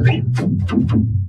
one.